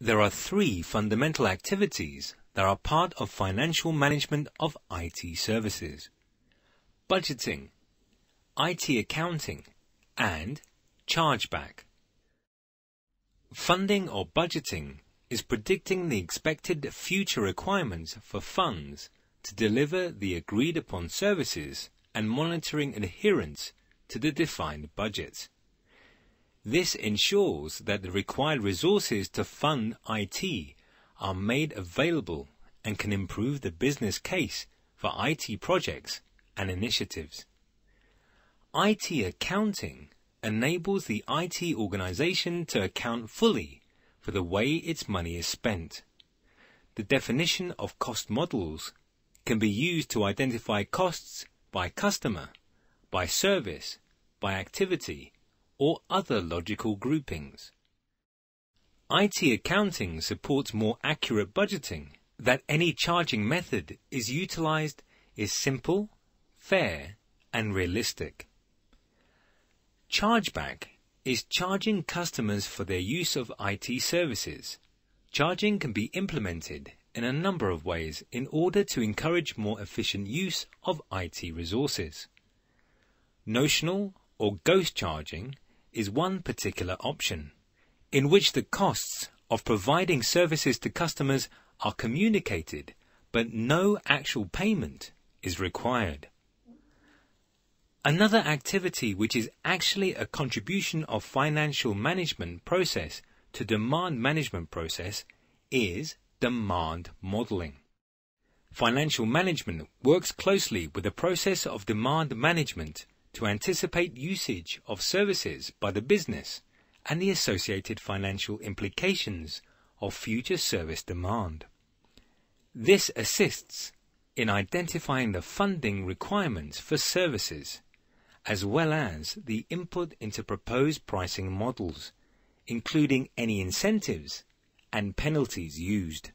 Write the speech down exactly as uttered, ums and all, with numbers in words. There are three fundamental activities that are part of financial management of I T services: budgeting, I T accounting, and chargeback. Funding or budgeting is predicting the expected future requirements for funds to deliver the agreed upon services and monitoring adherence to the defined budget. This ensures that the required resources to fund I T are made available and can improve the business case for I T projects and initiatives. I T accounting enables the I T organization to account fully for the way its money is spent. The definition of cost models can be used to identify costs by customer, by service, by activity, or other logical groupings. I T accounting supports more accurate budgeting, that any charging method is utilized is simple, fair, and realistic. Chargeback is charging customers for their use of I T services. Charging can be implemented in a number of ways in order to encourage more efficient use of I T resources. Notional or ghost charging is one particular option, in which the costs of providing services to customers are communicated, but no actual payment is required. Another activity which is actually a contribution of financial management process to demand management process is demand modeling. Financial management works closely with the process of demand management to anticipate usage of services by the business and the associated financial implications of future service demand. This assists in identifying the funding requirements for services, as well as the input into proposed pricing models, including any incentives and penalties used.